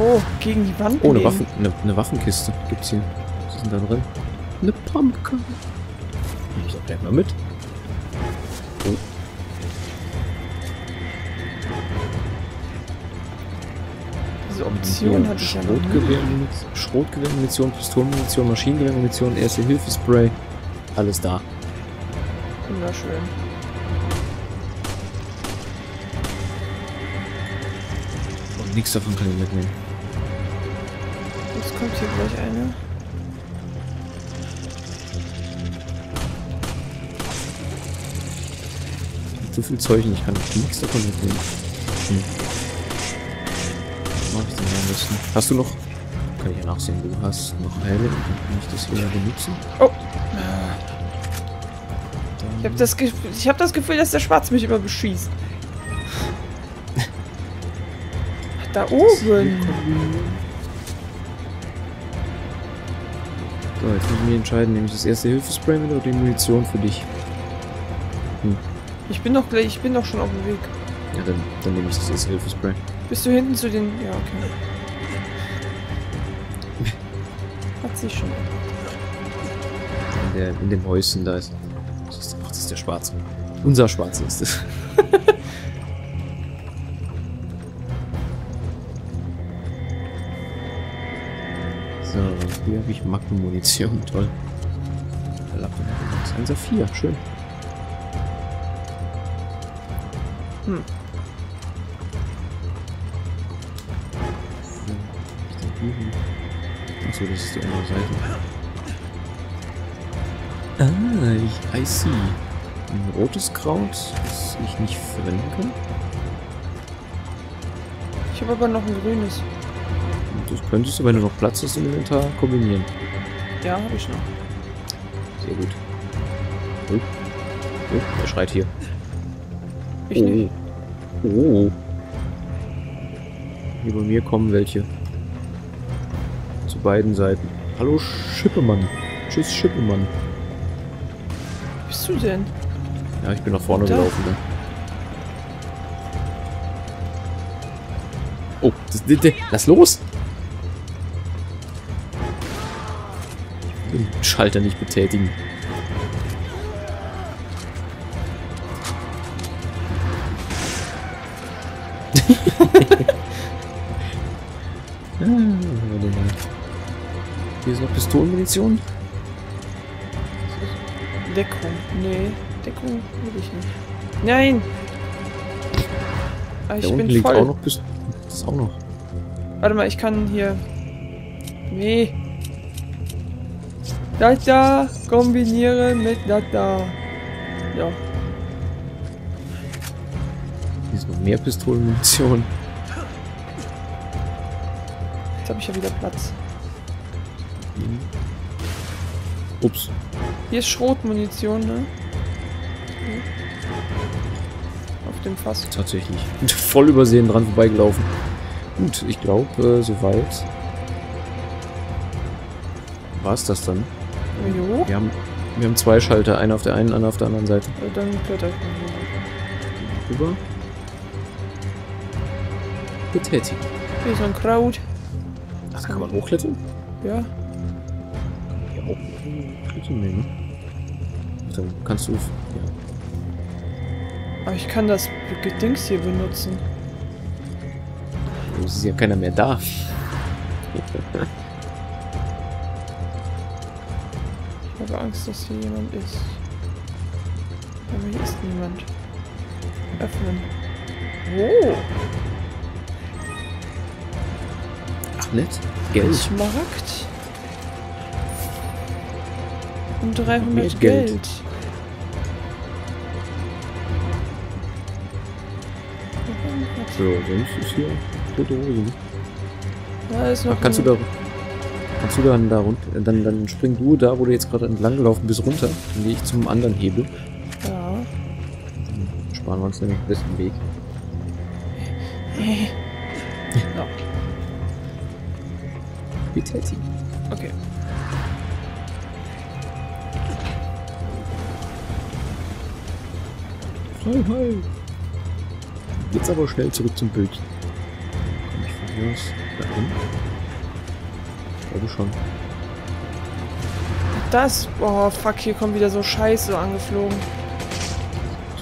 Oh, gegen die Wand. Oh, eine Waffenkiste gibt's hier. Was ist denn da drin? Eine Pumpkin. Ich sag, bleib mal mit. Oh. Diese Option hatte ich ja noch nie. Schrotgewehrmunition, Pistolenmunition, Maschinengewehrmunition, Erste-Hilfe-Spray. Alles da. Wunderschön. Und nichts davon kann ich mitnehmen. Jetzt kommt hier gleich eine. So viel Zeug, ich kann nichts davon mitnehmen. Was mache ich denn am besten? Hast du noch? Kann ich ja nachsehen, du hast noch Heile. Kann ich das hier benutzen? Oh! Ich hab das Gefühl, dass der Schwarz mich immer beschießt. Da oben! So, jetzt muss ich mich entscheiden, nehme ich das erste Hilfespray mit oder die Munition für dich? Ich bin doch schon auf dem Weg. Ja, dann nehme ich das erste Hilfespray. Bist du hinten zu den... Ja, okay. Hat sie schon. In den Häuschen da ist... Das ist der Schwarze. Unser Schwarze ist es. So, hier habe ich Magnum-Munition. Toll. Das ist ein Saphir. Schön. Hm. Achso, das ist die andere Seite. Ah, I see. Ein rotes Kraut, das ich nicht verwenden kann. Ich habe aber noch ein grünes. Das könntest du, wenn du noch Platz hast im Inventar, kombinieren. Ja, habe ich noch. Sehr gut. Oh. Oh, er schreit hier. Ich nicht. Oh. Hier bei mir kommen welche. Zu beiden Seiten. Hallo Schippemann. Tschüss Schippemann. Bist du denn? Ja, ich bin nach vorne gelaufen. Dann. Oh, lass los! Ich will den Schalter nicht betätigen. Hier ist noch Pistolenmunition. Deckung. Nee, Deckung will ich nicht. Nein! Ah, ich bin voll. Auch noch bis... Das ist auch noch. Warte mal, ich kann hier... Nee. Data kombinieren mit Data. Ja. Hier ist noch mehr Pistolenmunition. Jetzt habe ich ja wieder Platz. Ups. Hier ist Schrotmunition, ne? Okay. Auf dem Fass. Tatsächlich. Voll übersehen dran vorbeigelaufen. Gut, ich glaube, soweit. War es das dann? Jo. Wir haben zwei Schalter. Einer auf der einen, einer auf der anderen Seite. Ja, dann kletter ich mal rüber. Betätigen. Hier ist ein Kraut. Ach, da kann man hochklettern? Ja. Nehmen. Dann kannst du. Ja. Aber ich kann das Dings hier benutzen. Es ist ja keiner mehr da. Ich habe Angst, dass hier jemand ist. Aber hier ist niemand. Öffnen. Wow. Ach, nett. Geld. Schmaragd. Um 300 Geld. So, sonst ist hier tote Hosen. Ja, ist noch. Ach, kannst du dann da runter? Dann spring du da, wo du jetzt gerade entlang gelaufen bist, runter. Dann gehe ich zum anderen Hebel. Ja. Dann sparen wir uns nämlich den besten Weg. Ja. Betätigen. Okay. Jetzt aber schnell zurück zum Bild. Komm ich vorbei. Jungs nach hinten? Ich glaube schon. Das... Oh, fuck, hier kommt wieder so Scheiße angeflogen.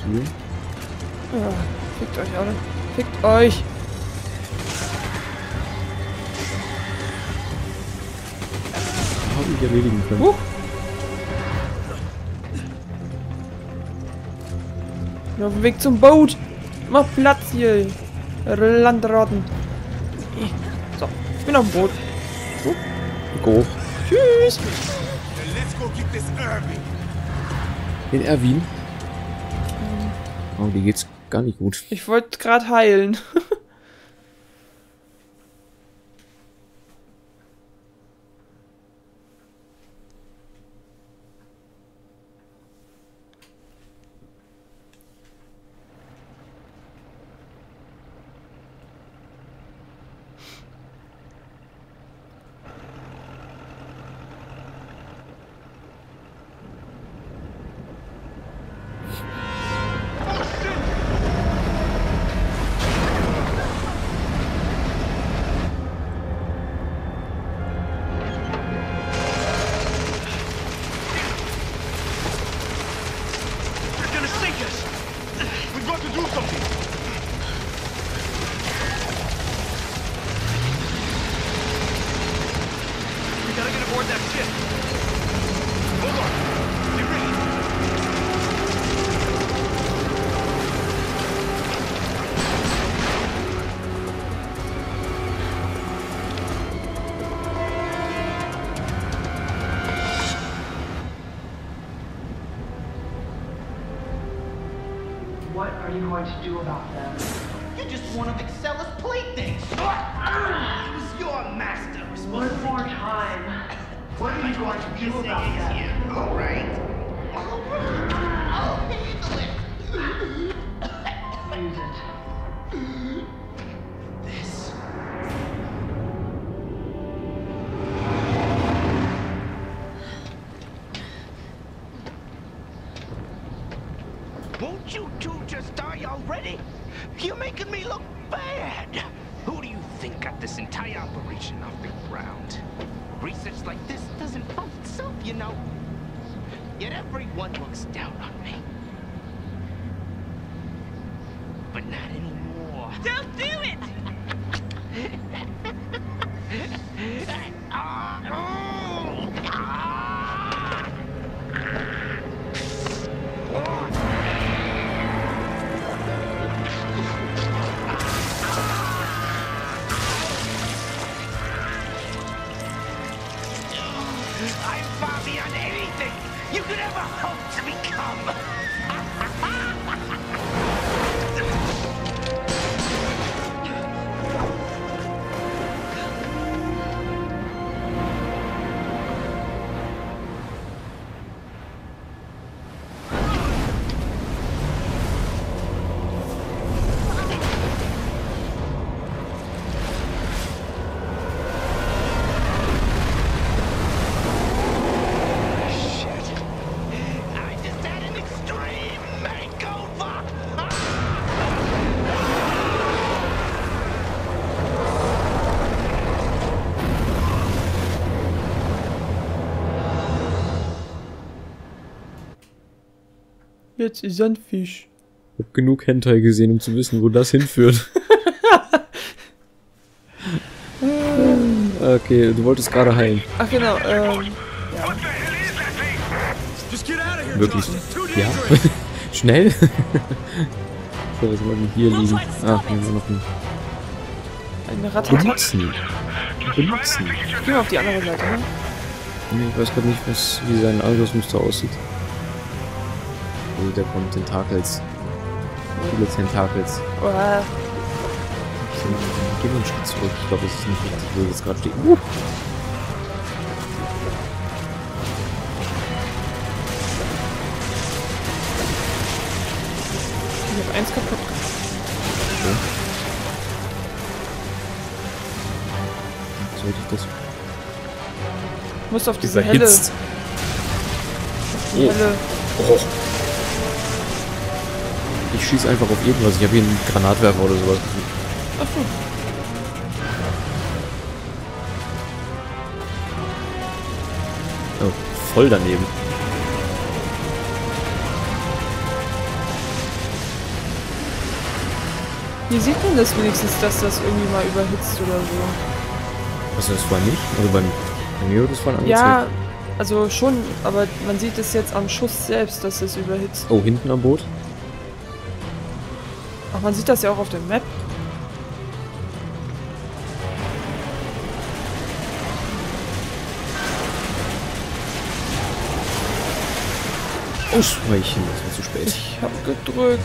Zu mir? Ja, fickt euch, alle. Fickt euch! Hab ich erledigen können. Ich bin auf dem Weg zum Boot! Mach Platz hier! Landratten! So, ich bin auf dem Boot. Go. Tschüss! In Erwin. Oh, die geht's gar nicht gut. Ich wollte gerade heilen. What are you going to do about them? You're just one of Excella's playthings! I was your master! One more time. What are you going to do about them? Alright. I'll handle it! Use it. This. Won't you two just die already? You're making me look bad! Who do you think got this entire operation off the ground? Research like this doesn't fund itself, you know. Yet everyone looks down on me. But not anymore. Don't do it! Jetzt ist ein Fisch. Ich hab genug Hentai gesehen, um zu wissen, wo das hinführt. Okay, du wolltest gerade heilen. Ach genau, ja. Wirklich? Ja? Schnell? So, was wollen wir hier liegen? Ah, hier haben wir noch einen. Benutzen. Gehen wir auf die andere Seite, ne? Ich weiß gerade nicht, wie sein Angriffsmuster aussieht. Also da kommen Tentakels. Viele Tentakels. Wow. Gehen wir einen Schritt zurück. Ich glaube, es ist nicht richtig, wo wir jetzt gerade stehen. Ich habe eins kaputt. Okay. Sollte ich das? Ich muss auf diese helle. Oh. Ich schieße einfach auf irgendwas. Ich habe hier einen Granatwerfer oder sowas. Ach so. Oh, voll daneben. Hier sieht man das wenigstens, dass das irgendwie mal überhitzt oder so. Also das war nicht? Also bei mir wurde es vorhin angezeigt. Ja, also schon, aber man sieht es jetzt am Schuss selbst, dass es überhitzt. Oh, hinten am Boot? Ach, man sieht das ja auch auf der Map. Oh, Schwächen, das war zu spät. Ich hab gedrückt.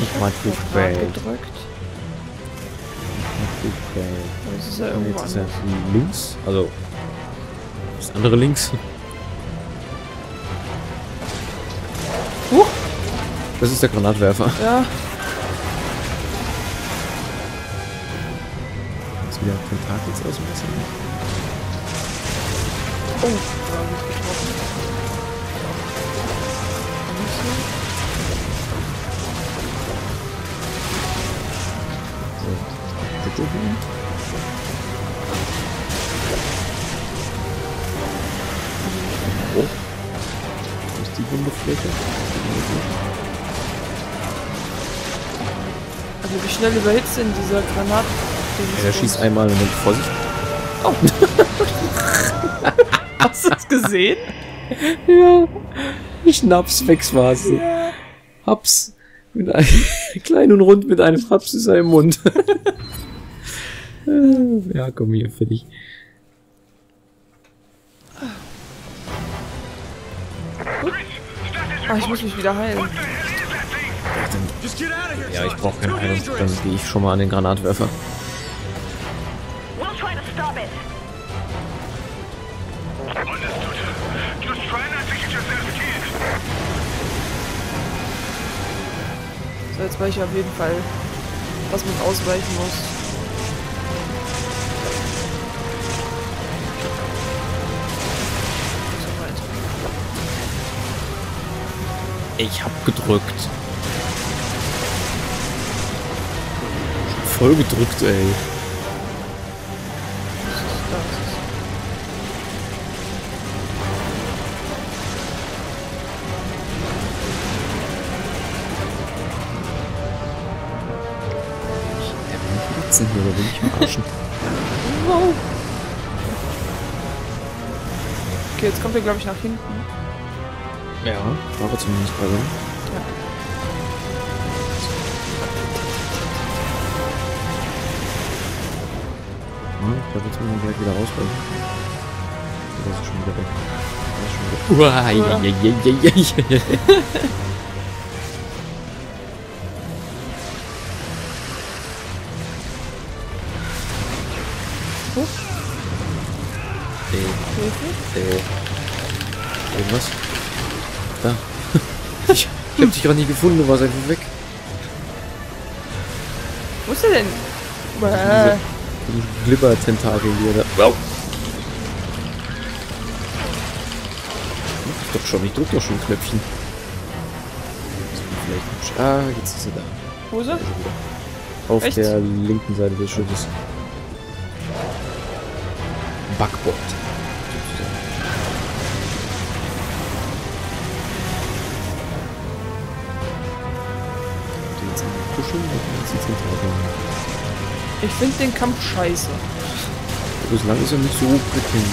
Ich war zu spät. Das ist ja irgendwo anders. Links? Also, das andere links. Huch! Das ist der Granatwerfer. Ja. Jetzt wieder Tentakels aus dem Wasser. Oh, da habe ich getroffen. Oh. Wo ist die Wundefläche? Also wie schnell überhitzt denn dieser Granat? Ja, er schießt einmal und dann Vorsicht. Oh. Hast du das gesehen? Ja. Schnaps, weg war's. Ja. Haps. Mit einem klein und rund mit einem Haps in seinem Mund. Ja, komm hier, fertig. Ah, ich muss mich wieder heilen. Ja, ich brauche keine Heilung. Dann gehe ich schon mal an den Granatwerfer. So, jetzt weiß ich auf jeden Fall, was man ausweichen muss. Ich hab gedrückt. Voll gedrückt, ey. Was ist das? Ich bin hier, oder bin ich im Arschen? Wow. Okay, jetzt kommt er, glaube ich, nach hinten. Ja, war er zumindest gerade. Ja. Ich glaube, jetzt müssen wir gleich wieder rausholen. Das ist schon wieder weg. Das ist schon wieder weg. Uah, ja. Irgendwas? Da. Ich hab dich gerade nicht gefunden, du warst einfach weg. Wo ist der denn? Diese Glibber-Tentakel hier. Wow. Doch schon, ich drück doch schon ein Knöpfchen. Ah, jetzt ist er da. Wo ist er? Auf Echt? Der linken Seite des Schiffes. Backboard. Ich finde den Kampf scheiße. Bislang ist er nicht so prickelnd.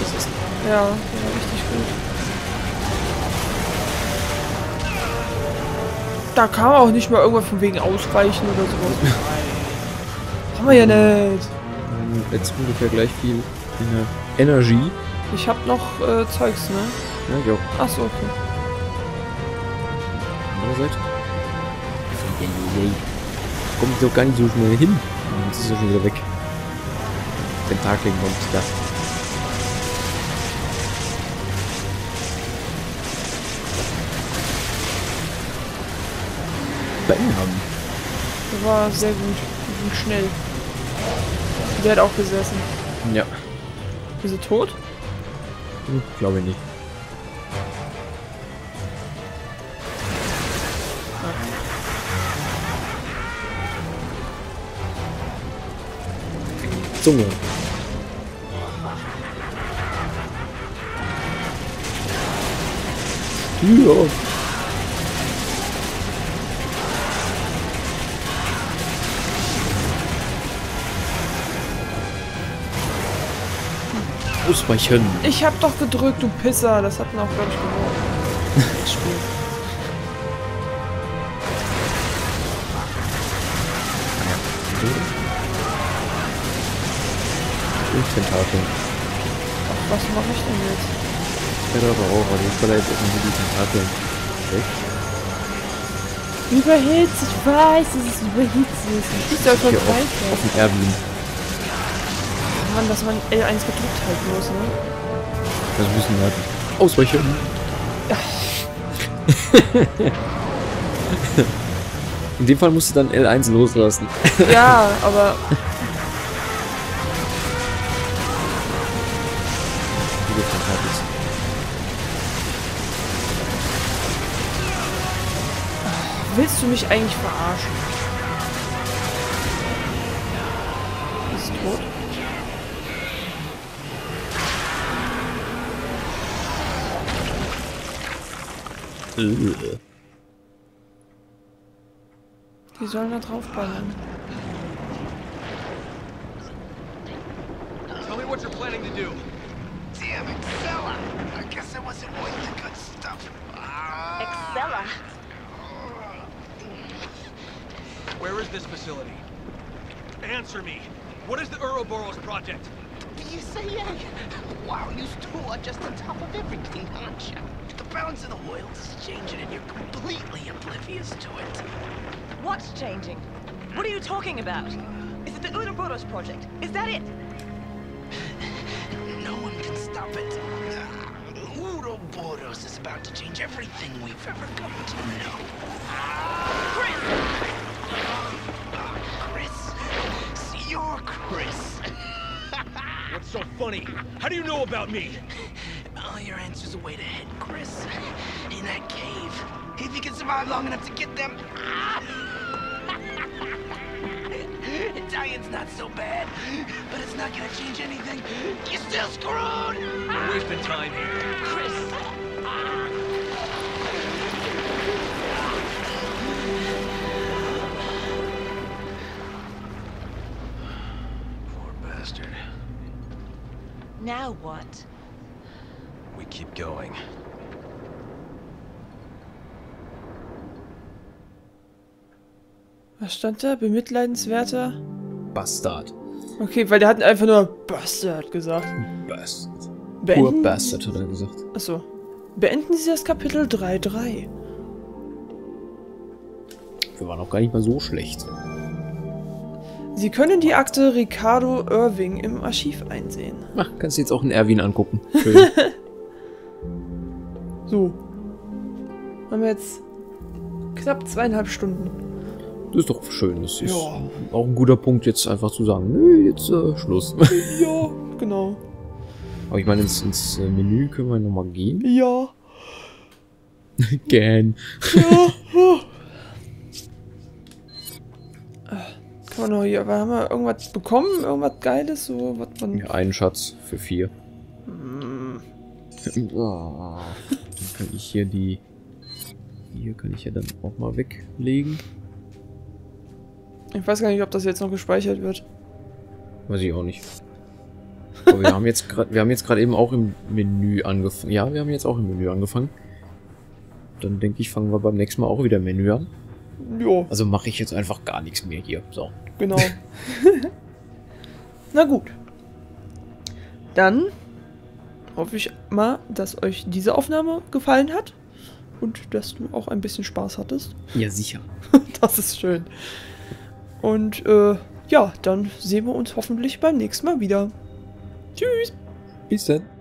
Das ist ja, der war richtig gut. Da kam auch nicht mal irgendwas von wegen Ausweichen oder sowas. Haben wir ja nicht. Jetzt ungefähr gleich viel Energie. Ich hab noch Zeugs, ne? Ja, jo. Achso, okay. Andererseits. Kommt doch gar nicht so schnell hin. Jetzt ist er schon wieder weg. Den Tag legen kommt da. Bam! Das war sehr gut. Und schnell. Der hat auch gesessen. Ja. Ist er tot? Hm, glaube ich nicht. Zunge. Ja. Ausweichen. Ich hab doch gedrückt, du Pisser. Das hat man auch gar nicht gewonnen. Das Spiel. Tentakel. Was mache ich denn jetzt? Ich werde aber auch, weil ich soll jetzt irgendwie die Tentakel weg. Überhitzt, ich weiß, es ist überhitzt. Ich soll schon weiter. Auf dem Airbnb. Mann, dass man L1 gedrückt halten muss, ne? Das müssen wir halt ausweichen. In dem Fall musst du dann L1 loslassen. Ja, aber... Willst du mich eigentlich verarschen? Ist tot? Die sollen da drauf ballern. Tell me what you're planning to do. Damn, Excella! I guess I wasn't with the good stuff. Excella? Where is this facility? Answer me. What is the Uroboros project? BCA. Wow, you two are just on top of everything, aren't you? The balance of the world is changing and you're completely oblivious to it. What's changing? What are you talking about? Is it the Uroboros project? Is that it? No one can stop it. Uroboros is about to change everything we've ever come to know. Chris! You're Chris. What's so funny? How do you know about me? All your answers are way to head, Chris. In that cave. If you can survive long enough to get them... Italian's not so bad, but it's not gonna change anything. You're still screwed! We're wasting time here. Chris! Now what? We keep going. Was stand da? Bemitleidenswerter? Bastard. Okay, weil der hat einfach nur Bastard gesagt. Bastard. Pur Bastard hat er gesagt. Achso. Beenden Sie das Kapitel 3.3. Wir waren auch gar nicht mal so schlecht. Sie können die Akte Ricardo Irving im Archiv einsehen. Ach, kannst du jetzt auch einen Irving angucken. Schön. So. Haben wir jetzt knapp 2,5 Stunden. Das ist doch schön. Das ist auch ein guter Punkt, jetzt einfach zu sagen, nö, jetzt Schluss. Ja, genau. Aber ich meine, ins Menü können wir nochmal gehen. Ja. Gern. Ja. Noch hier, aber haben wir irgendwas bekommen? Irgendwas Geiles? So, was man ja, einen Schatz für 4. Mm. Oh. Dann kann ich hier die... Hier kann ich ja dann auch mal weglegen. Ich weiß gar nicht, ob das jetzt noch gespeichert wird. Weiß ich auch nicht. Aber wir haben jetzt gerade eben auch im Menü angefangen. Ja, wir haben jetzt auch im Menü angefangen. Dann denke ich, fangen wir beim nächsten Mal auch wieder Menü an. Jo. Also mache ich jetzt einfach gar nichts mehr hier. So. Genau. Na gut. Dann hoffe ich mal, dass euch diese Aufnahme gefallen hat. Und dass du auch ein bisschen Spaß hattest. Ja, sicher. Das ist schön. Und ja, dann sehen wir uns hoffentlich beim nächsten Mal wieder. Tschüss. Bis dann.